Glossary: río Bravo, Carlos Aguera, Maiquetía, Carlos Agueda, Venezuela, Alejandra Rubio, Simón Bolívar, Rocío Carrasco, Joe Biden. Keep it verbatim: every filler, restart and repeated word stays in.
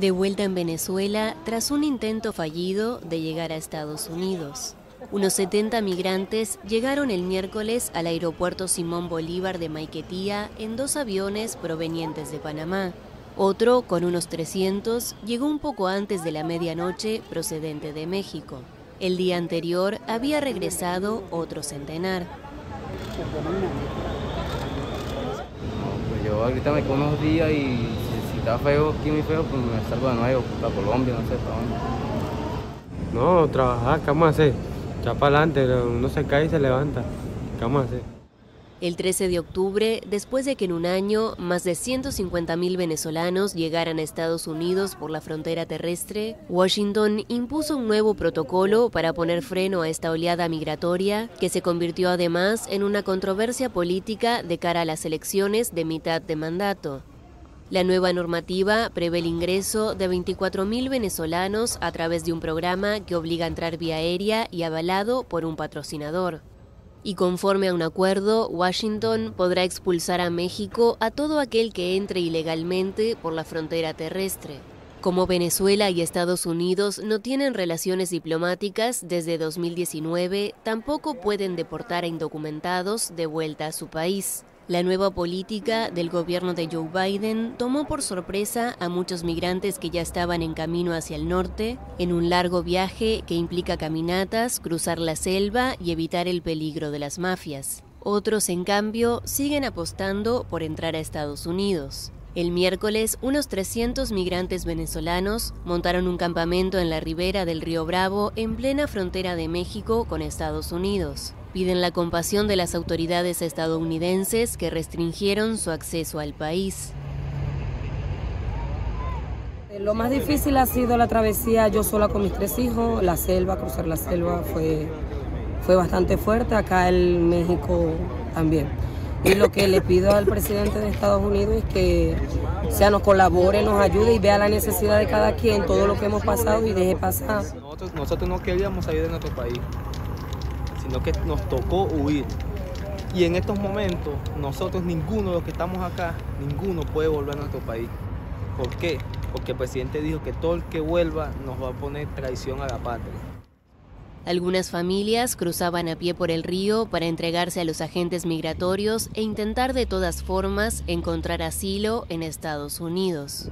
de vuelta en Venezuela tras un intento fallido de llegar a Estados Unidos. Unos setenta migrantes llegaron el miércoles al aeropuerto Simón Bolívar de Maiquetía en dos aviones provenientes de Panamá. Otro, con unos trescientos, llegó un poco antes de la medianoche procedente de México. El día anterior había regresado otro centenar. Pues yo gritarme con unos días y si, si está feo aquí muy feo, pues me salgo de nuevo para Colombia, no sé para dónde. No, trabajar, ¿qué vamos a hacer? Ya para adelante, uno se cae y se levanta, ¿qué vamos a hacer? El trece de octubre, después de que en un año más de ciento cincuenta mil venezolanos llegaran a Estados Unidos por la frontera terrestre, Washington impuso un nuevo protocolo para poner freno a esta oleada migratoria, que se convirtió además en una controversia política de cara a las elecciones de mitad de mandato. La nueva normativa prevé el ingreso de veinticuatro mil venezolanos a través de un programa que obliga a entrar vía aérea y avalado por un patrocinador. Y conforme a un acuerdo, Washington podrá expulsar a México a todo aquel que entre ilegalmente por la frontera terrestre. Como Venezuela y Estados Unidos no tienen relaciones diplomáticas desde dos mil diecinueve, tampoco pueden deportar a indocumentados de vuelta a su país. La nueva política del gobierno de Joe Biden tomó por sorpresa a muchos migrantes que ya estaban en camino hacia el norte, en un largo viaje que implica caminatas, cruzar la selva y evitar el peligro de las mafias. Otros, en cambio, siguen apostando por entrar a Estados Unidos. El miércoles, unos trescientos migrantes venezolanos montaron un campamento en la ribera del río Bravo, en plena frontera de México con Estados Unidos. Piden la compasión de las autoridades estadounidenses que restringieron su acceso al país. Lo más difícil ha sido la travesía yo sola con mis tres hijos. La selva, cruzar la selva fue, fue bastante fuerte, acá en México también. Y lo que le pido al presidente de Estados Unidos es que o sea, nos colabore, nos ayude y vea la necesidad de cada quien, todo lo que hemos pasado y deje pasar. Nosotros, nosotros no queríamos salir de nuestro país, sino que nos tocó huir. Y en estos momentos, nosotros, ninguno de los que estamos acá, ninguno puede volver a nuestro país. ¿Por qué? Porque el presidente dijo que todo el que vuelva nos va a poner traición a la patria. Algunas familias cruzaban a pie por el río para entregarse a los agentes migratorios e intentar de todas formas encontrar asilo en Estados Unidos.